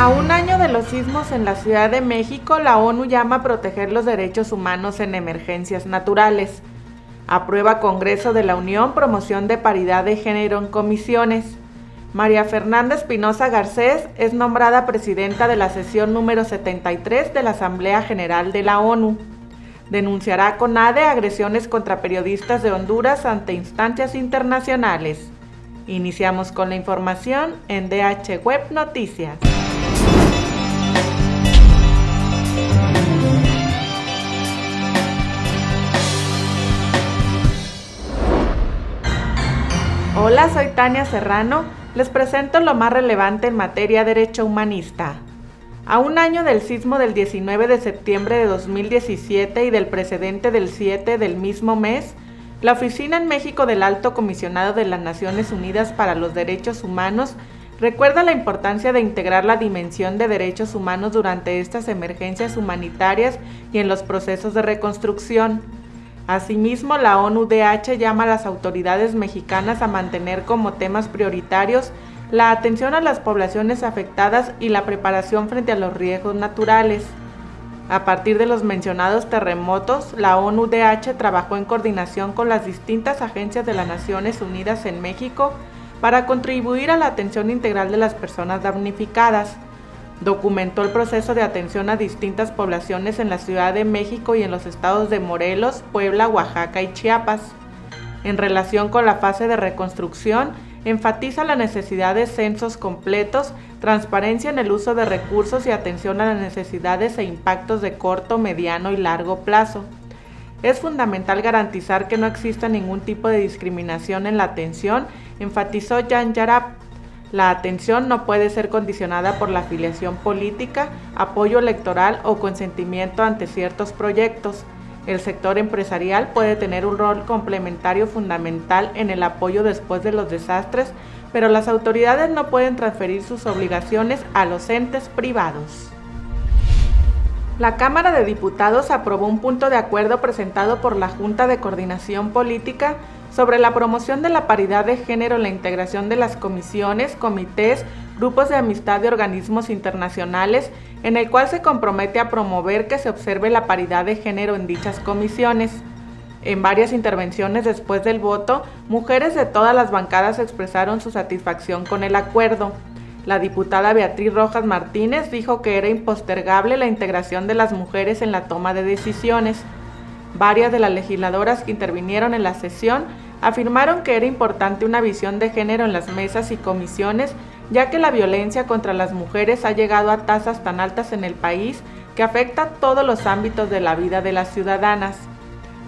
A un año de los sismos en la Ciudad de México, la ONU llama a proteger los derechos humanos en emergencias naturales. Aprueba Congreso de la Unión promoción de paridad de género en comisiones. María Fernanda Espinosa Garcés es nombrada presidenta de la sesión número 73 de la Asamblea General de la ONU. Denunciará CONADEH agresiones contra periodistas de Honduras ante instancias internacionales. Iniciamos con la información en DH Web Noticias. Hola, soy Tania Serrano, les presento lo más relevante en materia de derecho humanista. A un año del sismo del 19 de septiembre de 2017 y del precedente del 7 del mismo mes, la Oficina en México del Alto Comisionado de las Naciones Unidas para los Derechos Humanos recuerda la importancia de integrar la dimensión de derechos humanos durante estas emergencias humanitarias y en los procesos de reconstrucción. Asimismo, la ONU-DH llama a las autoridades mexicanas a mantener como temas prioritarios la atención a las poblaciones afectadas y la preparación frente a los riesgos naturales. A partir de los mencionados terremotos, la ONU-DH trabajó en coordinación con las distintas agencias de las Naciones Unidas en México para contribuir a la atención integral de las personas damnificadas. Documentó el proceso de atención a distintas poblaciones en la Ciudad de México y en los estados de Morelos, Puebla, Oaxaca y Chiapas. En relación con la fase de reconstrucción, enfatiza la necesidad de censos completos, transparencia en el uso de recursos y atención a las necesidades e impactos de corto, mediano y largo plazo. Es fundamental garantizar que no exista ningún tipo de discriminación en la atención, enfatizó Jan Jarap. La atención no puede ser condicionada por la afiliación política, apoyo electoral o consentimiento ante ciertos proyectos. El sector empresarial puede tener un rol complementario fundamental en el apoyo después de los desastres, pero las autoridades no pueden transferir sus obligaciones a los entes privados. La Cámara de Diputados aprobó un punto de acuerdo presentado por la Junta de Coordinación Política sobre la promoción de la paridad de género en la integración de las comisiones, comités, grupos de amistad de organismos internacionales, en el cual se compromete a promover que se observe la paridad de género en dichas comisiones. En varias intervenciones después del voto, mujeres de todas las bancadas expresaron su satisfacción con el acuerdo. La diputada Beatriz Rojas Martínez dijo que era impostergable la integración de las mujeres en la toma de decisiones. Varias de las legisladoras que intervinieron en la sesión afirmaron que era importante una visión de género en las mesas y comisiones, ya que la violencia contra las mujeres ha llegado a tasas tan altas en el país que afecta todos los ámbitos de la vida de las ciudadanas.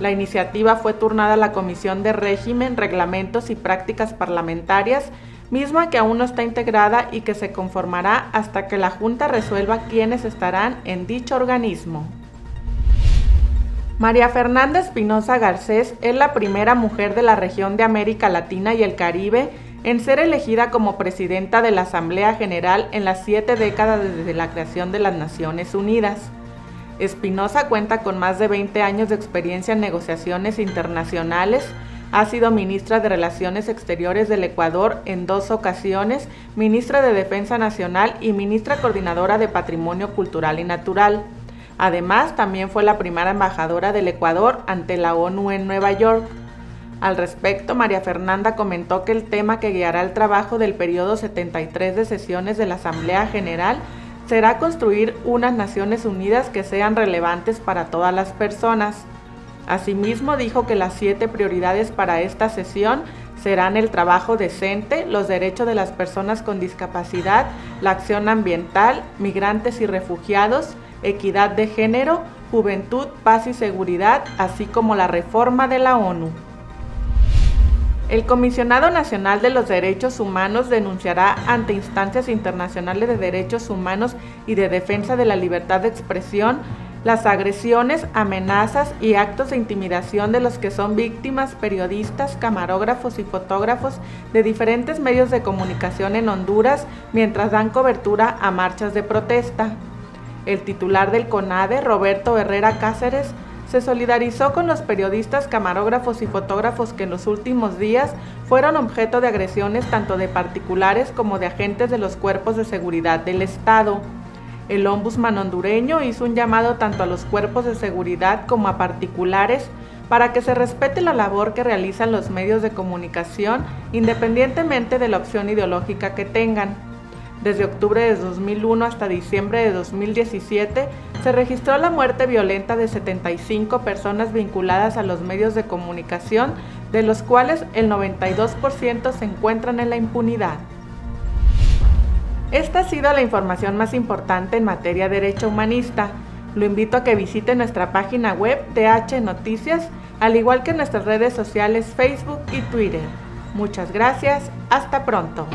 La iniciativa fue turnada a la Comisión de Régimen, Reglamentos y Prácticas Parlamentarias, misma que aún no está integrada y que se conformará hasta que la Junta resuelva quiénes estarán en dicho organismo. María Fernanda Espinosa Garcés es la primera mujer de la región de América Latina y el Caribe en ser elegida como presidenta de la Asamblea General en las 7 décadas desde la creación de las Naciones Unidas. Espinosa cuenta con más de 20 años de experiencia en negociaciones internacionales. Ha sido ministra de Relaciones Exteriores del Ecuador en 2 ocasiones, ministra de Defensa Nacional y ministra coordinadora de Patrimonio Cultural y Natural. Además, también fue la primera embajadora del Ecuador ante la ONU en Nueva York. Al respecto, María Fernanda comentó que el tema que guiará el trabajo del periodo 73 de sesiones de la Asamblea General será construir unas Naciones Unidas que sean relevantes para todas las personas. Asimismo, dijo que las 7 prioridades para esta sesión serán el trabajo decente, los derechos de las personas con discapacidad, la acción ambiental, migrantes y refugiados, equidad de género, juventud, paz y seguridad, así como la reforma de la ONU. El Comisionado Nacional de los Derechos Humanos denunciará ante instancias internacionales de derechos humanos y de defensa de la libertad de expresión las agresiones, amenazas y actos de intimidación de los que son víctimas periodistas, camarógrafos y fotógrafos de diferentes medios de comunicación en Honduras mientras dan cobertura a marchas de protesta. El titular del CONADEH, Roberto Herrera Cáceres, se solidarizó con los periodistas, camarógrafos y fotógrafos que en los últimos días fueron objeto de agresiones tanto de particulares como de agentes de los cuerpos de seguridad del Estado. El ombudsman hondureño hizo un llamado tanto a los cuerpos de seguridad como a particulares para que se respete la labor que realizan los medios de comunicación independientemente de la opción ideológica que tengan. Desde octubre de 2001 hasta diciembre de 2017, se registró la muerte violenta de 75 personas vinculadas a los medios de comunicación, de los cuales el 92% se encuentran en la impunidad. Esta ha sido la información más importante en materia de derecho humanista. Lo invito a que visite nuestra página web DH Noticias, al igual que nuestras redes sociales Facebook y Twitter. Muchas gracias, hasta pronto.